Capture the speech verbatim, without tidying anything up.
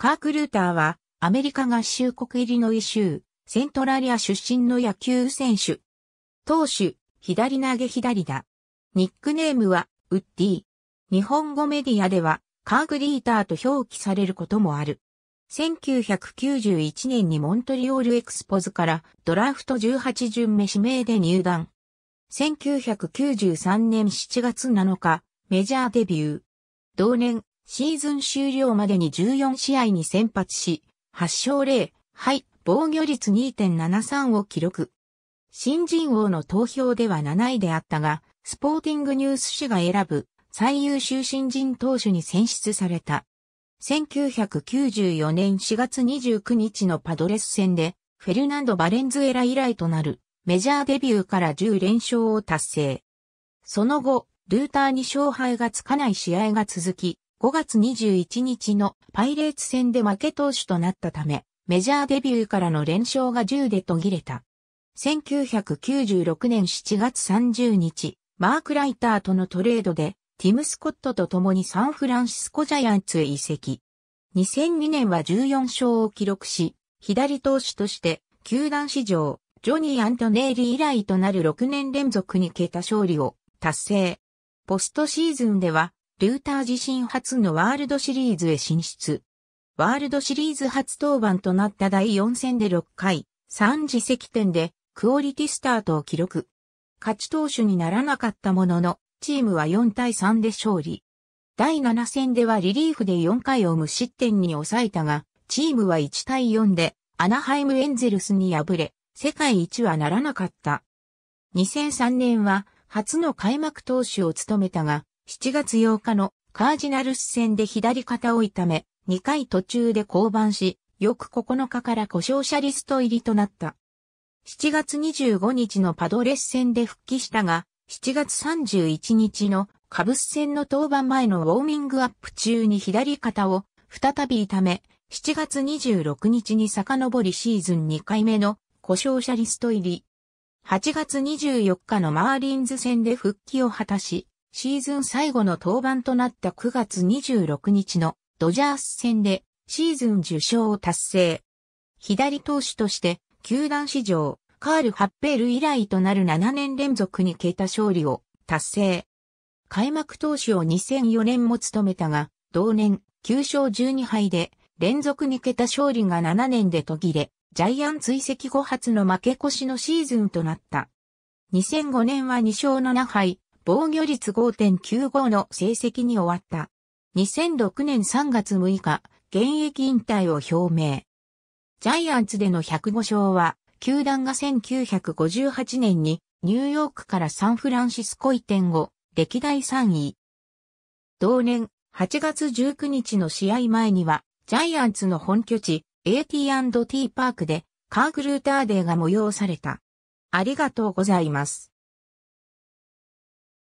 カーク・ルーターは、アメリカ合衆国イリノイ州、セントラリア出身の野球選手。投手、左投げ左打。ニックネームは、ウッディ。日本語メディアでは、カーク・リーターと表記されることもある。せんきゅうひゃくきゅうじゅういちねんにモントリオールエクスポズからドラフトじゅうはち巡目指名で入団。せんきゅうひゃくきゅうじゅうさんねんしちがつなのか、メジャーデビュー。同年、シーズン終了までにじゅうよんしあいに先発し、はちしょうぜろはい、防御率 にてんななさん を記録。新人王の投票ではなないであったが、スポーティングニュース誌が選ぶ最優秀新人投手に選出された。せんきゅうひゃくきゅうじゅうよねんしがつにじゅうくにちのパドレス戦で、フェルナンド・バレンズエラ以来となるメジャーデビューからじゅうれんしょうを達成。その後、ルーターに勝敗がつかない試合が続き、ごがつにじゅういちにちのパイレーツ戦で負け投手となったため、メジャーデビューからの連勝がじゅうで途切れた。せんきゅうひゃくきゅうじゅうろくねんしちがつさんじゅうにち、マーク・ライターとのトレードで、ティム・スコットと共にサンフランシスコジャイアンツへ移籍。にせんにねんはじゅうよんしょうを記録し、左投手として、球団史上、ジョニー・アントネーリ以来となるろくねんれんぞくにけた勝利を達成。ポストシーズンでは、ルーター自身初のワールドシリーズへ進出。ワールドシリーズ初登板となっただいよんせんでろっかいさんじせきてんで、クオリティスタートを記録。勝ち投手にならなかったものの、チームはよんたいさんで勝利。だいななせんではリリーフでよんかいを無失点に抑えたが、チームはいちたいよんでアナハイムエンゼルスに敗れ、世界一はならなかった。にせんさんねんは初の開幕投手を務めたが、しちがつようかのカージナルス戦で左肩を痛め、にかい途中で降板し、翌ここのかから故障者リスト入りとなった。しちがつにじゅうごにちのパドレス戦で復帰したが、しちがつさんじゅういちにちのカブス戦の登板前のウォーミングアップ中に左肩を再び痛め、しちがつにじゅうろくにちに遡りシーズンにかいめの故障者リスト入り。はちがつにじゅうよっかのマーリンズ戦で復帰を果たし、シーズン最後の登板となったくがつにじゅうろくにちのドジャース戦でシーズンじゅっしょうを達成。左投手として球団史上、カール・ハッペル以来となるななねんれんぞくにけた勝利を達成。開幕投手をにせんよねんも務めたが、同年きゅうしょうじゅうにはいで連続にけた勝利がななねんで途切れ、ジャイアンツ移籍後初の負け越しのシーズンとなった。にせんごねんはにしょうななはい、防御率 ごてんきゅうご の成績に終わった。にせんろくねんさんがつむいか、現役引退を表明。ジャイアンツでのひゃくごしょうは、球団がせんきゅうひゃくごじゅうはちねんにニューヨークからサンフランシスコ移転後、歴代さんい。同年はちがつじゅうくにちの試合前には、ジャイアンツの本拠地 エーティーアンドティー パークでカーク・ルーターデーが催された。ありがとうございます。